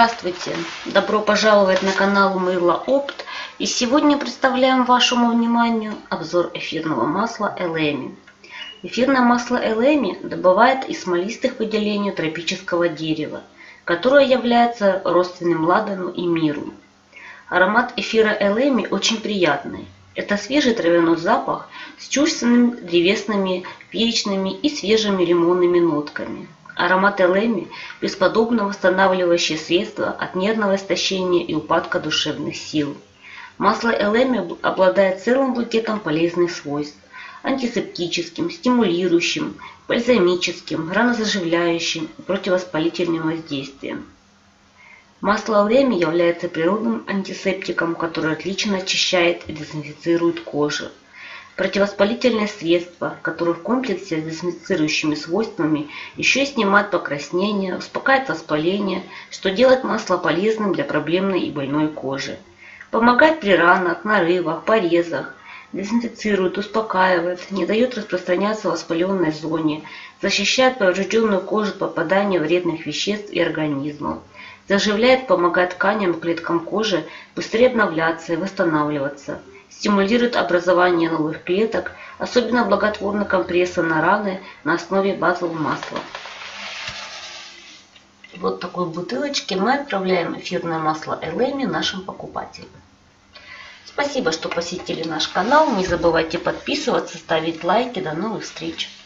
Здравствуйте! Добро пожаловать на канал Мыло Опт. И сегодня представляем вашему вниманию обзор эфирного масла Элеми. Эфирное масло Элеми добывает из смолистых выделений тропического дерева, которое является родственным ладану и миру. Аромат эфира Элеми очень приятный. Это свежий травяной запах с чувственными древесными, перечными и свежими лимонными нотками. Аромат Элеми – бесподобно восстанавливающее средство от нервного истощения и упадка душевных сил. Масло Элеми обладает целым букетом полезных свойств – антисептическим, стимулирующим, бальзамическим, ранозаживляющим и противовоспалительным воздействием. Масло Элеми является природным антисептиком, который отлично очищает и дезинфицирует кожу. Противовоспалительное средство, которое в комплексе с дезинфицирующими свойствами еще и снимает покраснения, успокаивает воспаление, что делает масло полезным для проблемной и больной кожи. Помогает при ранах, нарывах, порезах, дезинфицирует, успокаивает, не дает распространяться в воспаленной зоне, защищает поврежденную кожу от попадания вредных веществ и организмов, заживляет, помогает тканям и клеткам кожи быстрее обновляться и восстанавливаться. Стимулирует образование новых клеток, особенно благотворна компресса на раны на основе базового масла. Вот такой бутылочке мы отправляем эфирное масло Элеми нашим покупателям. Спасибо, что посетили наш канал. Не забывайте подписываться, ставить лайки. До новых встреч!